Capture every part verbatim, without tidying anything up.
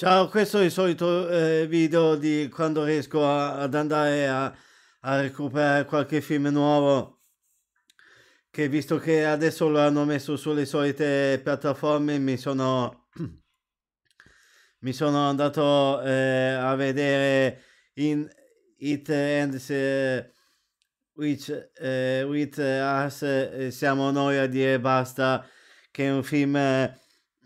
Ciao, questo è il solito eh, video di quando riesco a, ad andare a, a recuperare qualche film nuovo, che visto che adesso lo hanno messo sulle solite piattaforme mi sono, mi sono andato eh, a vedere in It Ends eh, with, eh, with Us, eh, Siamo Noi a Dire Basta, che è un film eh,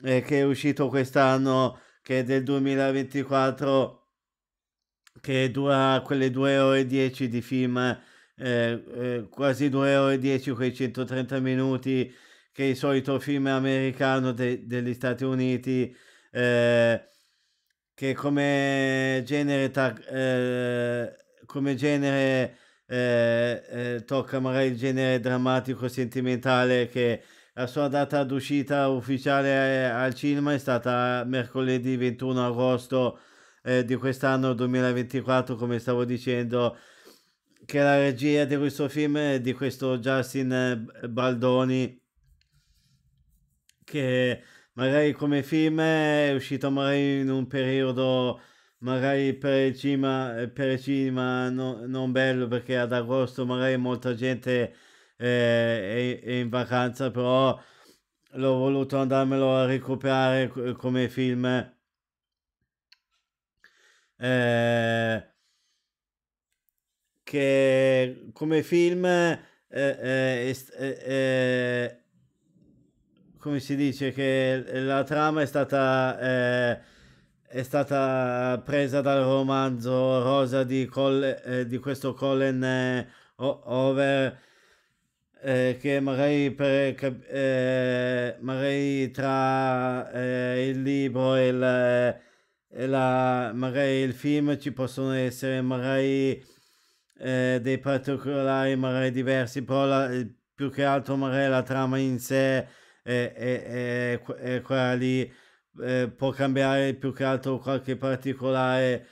che è uscito quest'anno, che è del duemilaventiquattro, che dura quelle due ore e dieci di film. Eh, eh, quasi due ore e dieci con i centotrenta minuti, che è il solito film americano de degli Stati Uniti, eh, che come genere, eh, come genere eh, eh, tocca magari il genere drammatico sentimentale, che la sua data d'uscita ufficiale al cinema è stata mercoledì ventuno agosto eh, di quest'anno duemilaventiquattro, come stavo dicendo. Che la regia di questo film è di questo Justin Baldoni, che magari come film è uscito magari in un periodo magari per il cinema, per il cinema no, non bello, perché ad agosto magari molta gente eh, è, è in vacanza, però l'ho voluto andarmelo a recuperare come film. Eh, Che come film eh, eh, eh, eh, come si dice, che la trama è stata eh, è stata presa dal romanzo Rosa di, Col, eh, di questo Colleen eh, Hoover, eh, che magari, per, eh, magari tra eh, il libro e, la, e la, magari il film ci possono essere magari Eh, dei particolari magari diversi, però la, più che altro magari la trama in sé è, è, è, è quella lì, eh, può cambiare più che altro qualche particolare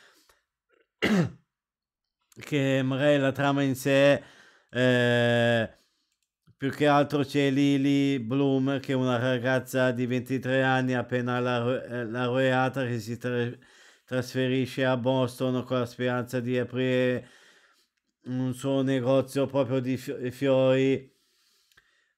che magari la trama in sé eh, più che altro c'è Lily Bloom, che è una ragazza di ventitré anni appena laureata, che si tra trasferisce a Boston con la speranza di aprire un suo negozio proprio di fiori,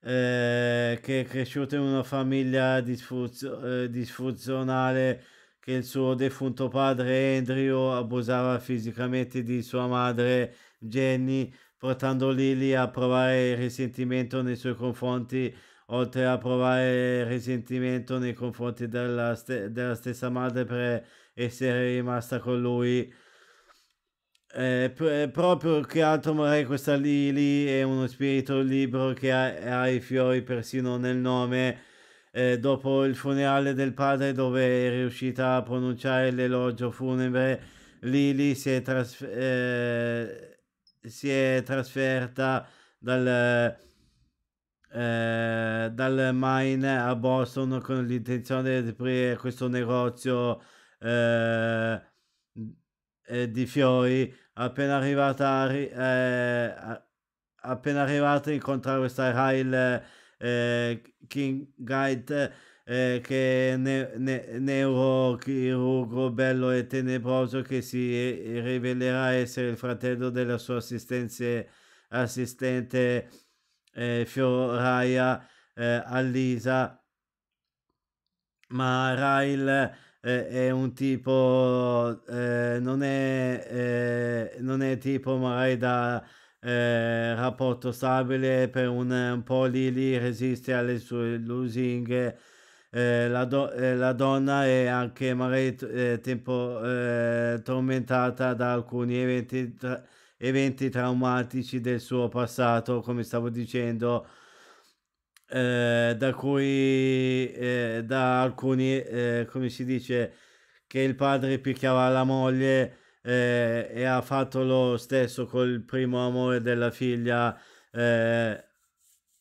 eh, che è cresciuto in una famiglia disfunzio- disfunzionale, che il suo defunto padre Andrew abusava fisicamente di sua madre Jenny, portando Lily a provare risentimento nei suoi confronti, oltre a provare risentimento nei confronti della, st della stessa madre per essere rimasta con lui. Eh, proprio che altro magari questa Lily è uno spirito libero che ha, ha i fiori persino nel nome. Eh, dopo il funerale del padre, dove è riuscita a pronunciare l'elogio funebre, Lily si è, trasf eh, si è trasferta dal, eh, dal Maine a Boston con l'intenzione di aprire questo negozio eh, di fiori. Appena arrivata, eh, appena arrivata incontra questa Ryle eh, Kincaid, eh, che è ne ne neurochirurgo bello e tenebroso, che si rivelerà essere il fratello della sua assistente eh, fioraia eh, Alisa. Ma Ryle è un tipo eh, non è eh, non è tipo magari da eh, rapporto stabile. Per un, un po' Lily resiste alle sue lusinghe. eh, la, do eh, la donna è anche magari eh, tempo, eh, tormentata da alcuni eventi, tra eventi traumatici del suo passato, come stavo dicendo, Eh, da cui eh, da alcuni eh, come si dice, che il padre picchiava la moglie eh, e ha fatto lo stesso col primo amore della figlia eh,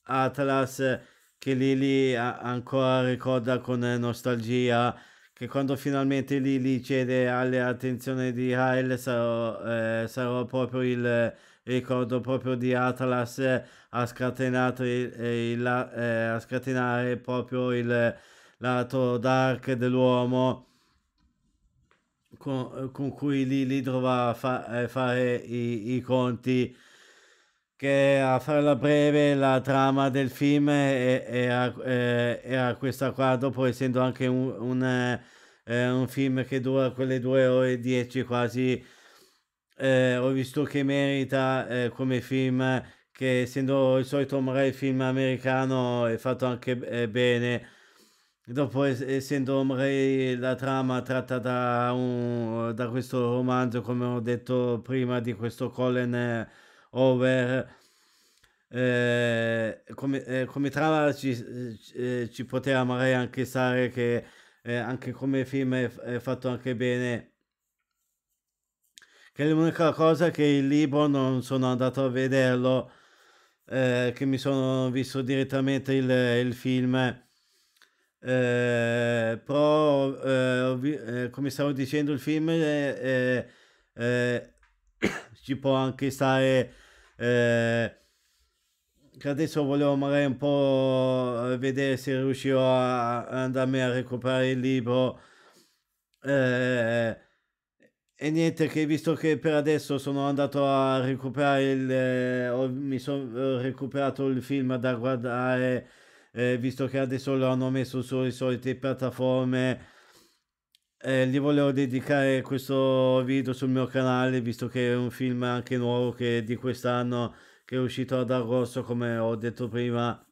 Atlas, che Lily ancora ricorda con nostalgia. Che quando finalmente Lily cede alle attenzioni di Ryle, sarò, eh, sarò proprio il ricordo proprio di Atlas eh, ha scatenato il, eh, il, eh, a scatenare proprio il lato dark dell'uomo, con, con cui Lily dovrà fa, fare i, i conti, che a farla breve la trama del film era, era questa qua, dopo essendo anche un, un, un film che dura quelle due ore e dieci quasi, eh, ho visto che merita eh, come film, che essendo il solito magari film americano è fatto anche eh, bene, dopo es essendo magari la trama tratta da, un, da questo romanzo, come ho detto prima, di questo Colleen eh, Hoover, eh, come, eh, come trama ci, eh, ci poteva magari anche stare, che eh, anche come film è, è fatto anche bene. Che l'unica cosa è che il libro non sono andato a vederlo, eh, che mi sono visto direttamente il, il film, eh, però eh, eh, come stavo dicendo il film eh, eh, ci può anche stare, eh, che adesso volevo magari un po' vedere se riuscirò a, a andarmi a recuperare il libro, eh, e niente, che visto che per adesso sono andato a recuperare il eh, ho, mi sono recuperato il film da guardare, eh, visto che adesso lo hanno messo sulle solite piattaforme, eh, gli volevo dedicare questo video sul mio canale, visto che è un film anche nuovo, che è di quest'anno, che è uscito ad agosto, come ho detto prima.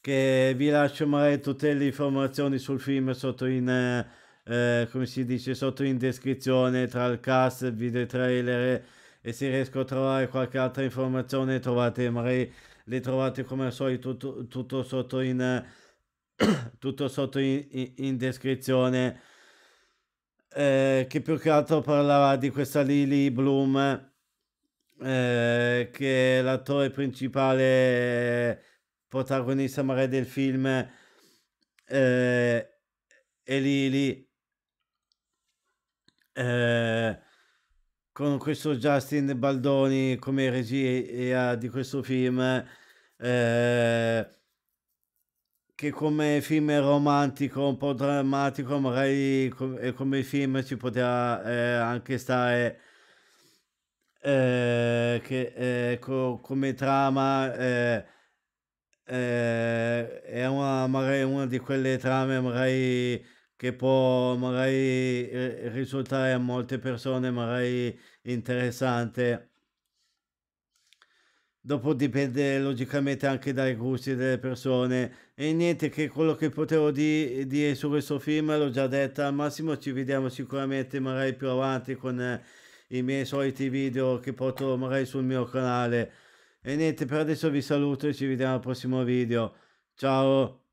Che vi lascio magari tutte le informazioni sul film sotto in eh, Eh, come si dice, sotto in descrizione, tra il cast, video trailer, e se riesco a trovare qualche altra informazione trovate, magari le trovate come al solito tutto, tutto sotto in tutto sotto in, in, in descrizione, eh, che più che altro parlava di questa Lily Bloom, eh, che è l'attore principale protagonista magari del film, eh, e Lily, Eh, con questo Justin Baldoni come regia di questo film, eh, che come film romantico un po' drammatico magari com come film ci poteva eh, anche stare, eh, che eh, co come trama eh, eh, è una, magari una di quelle trame magari che può magari risultare a molte persone magari interessante. Dopo dipende logicamente anche dai gusti delle persone. E niente, che quello che potevo di dire su questo film l'ho già detta, al massimo ci vediamo sicuramente magari più avanti con eh, i miei soliti video che porto magari sul mio canale. E niente, per adesso vi saluto e ci vediamo al prossimo video. Ciao!